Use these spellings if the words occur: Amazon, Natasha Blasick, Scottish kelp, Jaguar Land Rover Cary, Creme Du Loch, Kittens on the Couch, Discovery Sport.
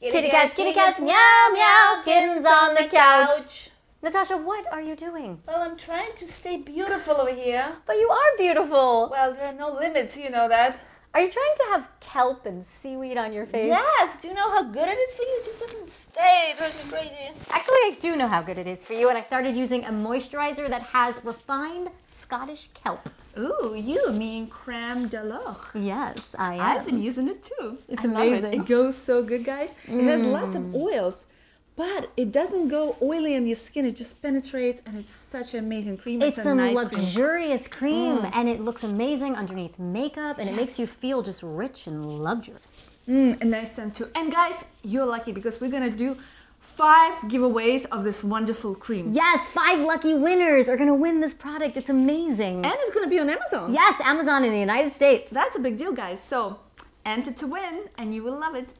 Kitty cats, meow, meow, kittens on the couch. Natasha, what are you doing? Well, I'm trying to stay beautiful over here. But you are beautiful. Well, there are no limits, you know that. Are you trying to have kelp and seaweed on your face? Yes. Do you know how good it is for you? It just doesn't stay. It drives me crazy. Actually, I do know how good it is for you, and I started using a moisturizer that has refined Scottish kelp. Ooh, you mean Creme Du Loch. Yes, I am. I've been using it too. It's amazing. It goes so good, guys. It has lots of oils, but it doesn't go oily on your skin. It just penetrates, and it's such an amazing cream. It's a luxurious cream, and it looks amazing underneath makeup, and it makes you feel just rich and luxurious. And nice scent too. And guys, you're lucky because we're gonna do 5 giveaways of this wonderful cream. Yes, 5 lucky winners are gonna win this product. It's amazing. And it's gonna be on Amazon. Yes, Amazon in the United States. That's a big deal, guys. So enter to win, and you will love it.